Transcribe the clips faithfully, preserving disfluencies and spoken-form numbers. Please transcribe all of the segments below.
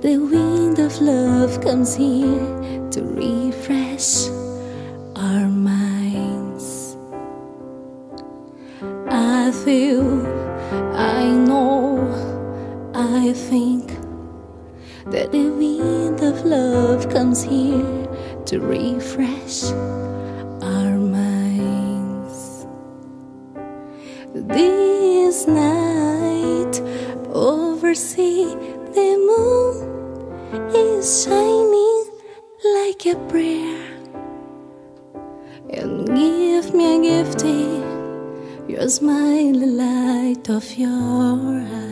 where the wind of love comes here to refresh our minds. I feel, I know, I think that the wind of love comes here to refresh our minds. This night over sea, the moon is shining like a prayer. And give me a gift, your smile, the light of your eyes.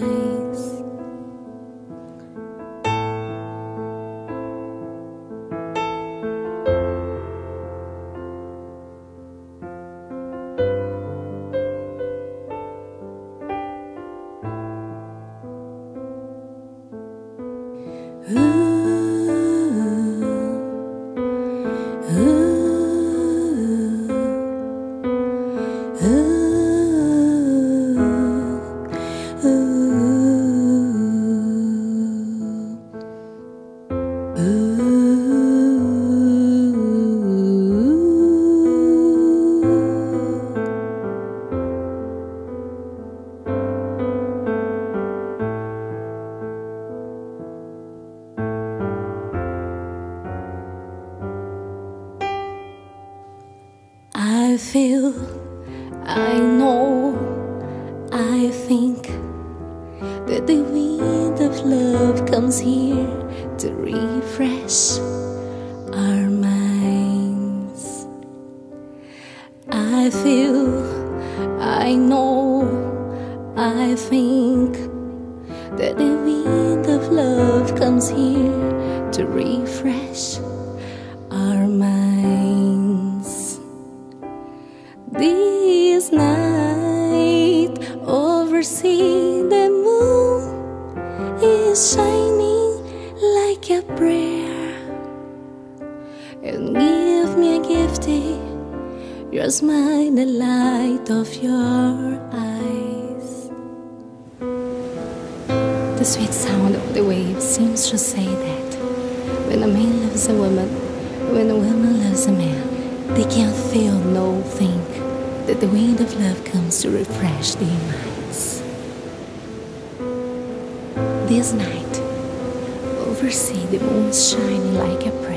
I feel, I know, I think that the wind of love comes here to refresh our minds. I feel, I know, I think that the wind of love comes here to refresh our minds. This night over sea, the moon is shining like a prayer. And give me a gift, your smile, the light of your eyes. The sweet sound of the waves seems to say that when a man loves a woman, when a woman loves a man, they can't feel no thing. That the wind of love comes to refresh their minds. This night, over sea, the moon shining like a prayer.